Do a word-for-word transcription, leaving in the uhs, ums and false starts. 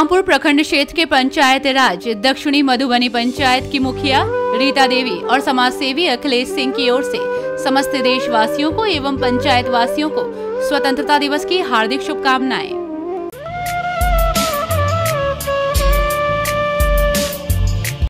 संग्रामपुर प्रखंड क्षेत्र के पंचायत राज दक्षिणी मधुबनी पंचायत की मुखिया रीता देवी और समाज सेवी अखिलेश सिंह की ओर से समस्त देशवासियों को एवं पंचायत वासियों को स्वतंत्रता दिवस की हार्दिक शुभकामनाएं।